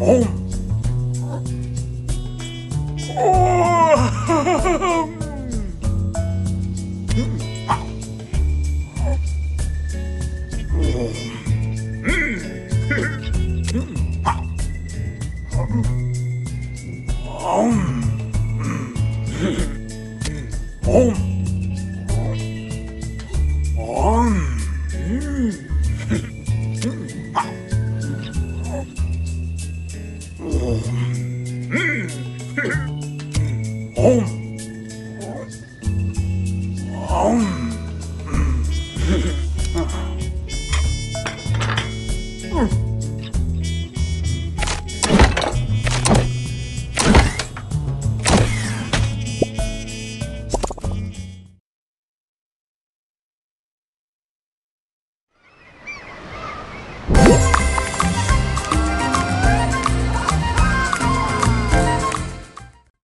Home.